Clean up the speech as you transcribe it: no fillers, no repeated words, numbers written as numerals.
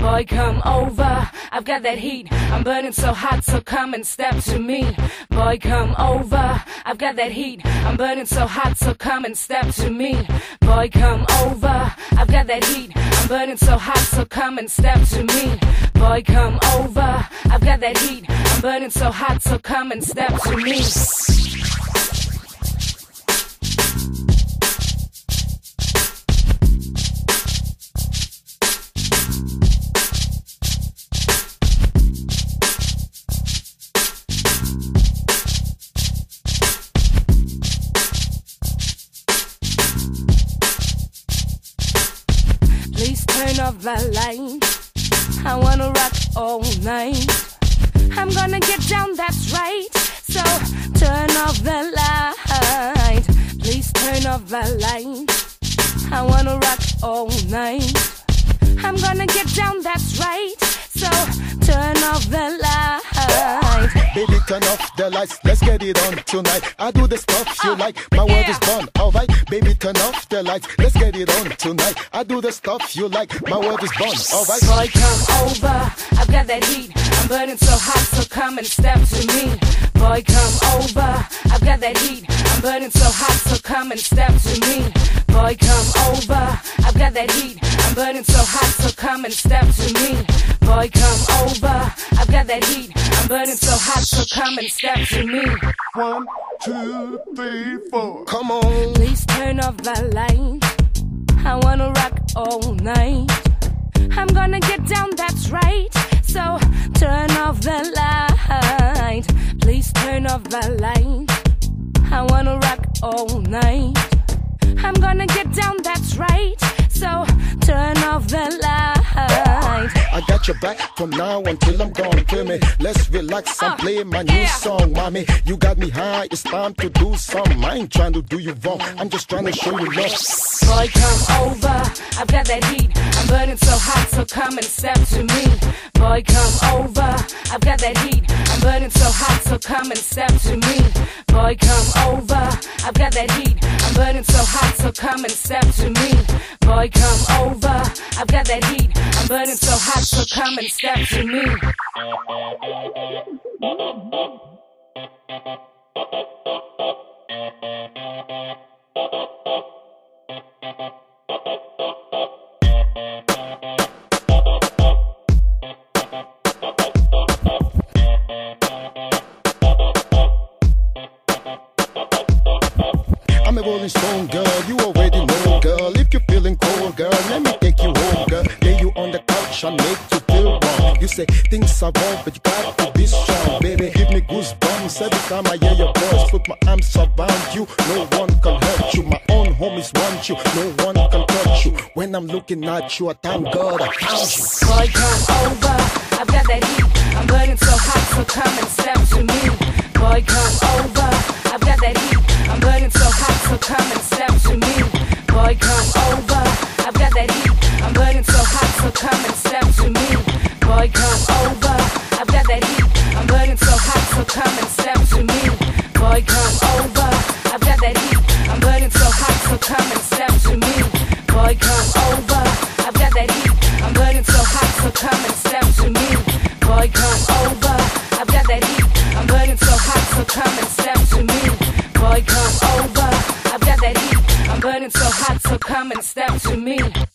Boy, come over, I've got that heat. I'm burning so hot, so come and step to me. Boy, come over, I've got that heat. I'm burning so hot, so come and step to me. Boy, come over, I've got that heat. I'm burning so hot, so come and step to me. Boy, come over, I've got that heat. I'm burning so hot, so come and step to me. Please turn off the light. I wanna rock all night. I'm gonna get down, that's right. So turn off the light. Please turn off the light. I wanna rock all night. I'm gonna get down, that's right. So turn off the light. Baby, turn off the lights. Let's get it on tonight. I do the stuff you like. My world is gone, alright. Baby, turn off the lights. Let's get it on tonight. I do the stuff you like. My world is gone, alright. Boy, come over. I've got that heat. I'm burning so hot, so come and step to me. Boy, come over. I've got that heat. I'm burning so hot, so come and step to me. Boy, come over. I've got that heat. I'm burning so hot, so come and step to me. Boy, come over, I've got that heat. I'm burning so hot, so come and step to me. 1, 2, 3, 4, come on. Please turn off the light. I wanna rock all night. I'm gonna get down, that's right. So turn off the light. Please turn off the light. I wanna rock all night. I'm gonna get down, that's right. So turn off the light. I got your back from now until I'm gone. Feel me? Let's relax and play my new song, mommy. You got me high, it's time to do some. I ain't trying to do you wrong, I'm just trying to show you love. Boy, come over, I've got that heat. I'm burning so hot, so come and step to me. Boy, come over, I've got that heat. I'm burning so hot, so come and step to me. Boy, come over, I've got that heat. I'm burning so hot, so come and step to me. Boy, come over, I've got that heat. I'm burning so hot, so come and step to me. I'm a rolling stone, girl, you already know, girl. If you're feeling cold, girl, let me take you home, girl. Lay you on the couch, I make you feel wrong. You say things are wrong, but you got to be strong, baby. Give me goosebumps every time I hear your voice. Put my arms around you, no one can hurt you. My own homies want you, no one can touch you. When I'm looking at you, I thank God I found you. Boy, come over, I've got that heat. I'm burning so hot, so come and step to me. Boy, come over, I've got that heat. I'm burning so hot, so come and step to me. Boy, come over, I've got that heat. I'm burning so hot, so come and step to me. Boy, come over, I've got that heat. I'm burning so hot, so come and step to me. Boy, come over, I've got that heat. I'm burning so hot, so come and step to me. Boy, come over, I've got that heat. I'm burning so hot, so come and step to me. Boy, come over, I've got that heat. I'm burning so hot, so come and step to me. Boy, come over, I've got that heat. I'm burning so hot, so come and step to me.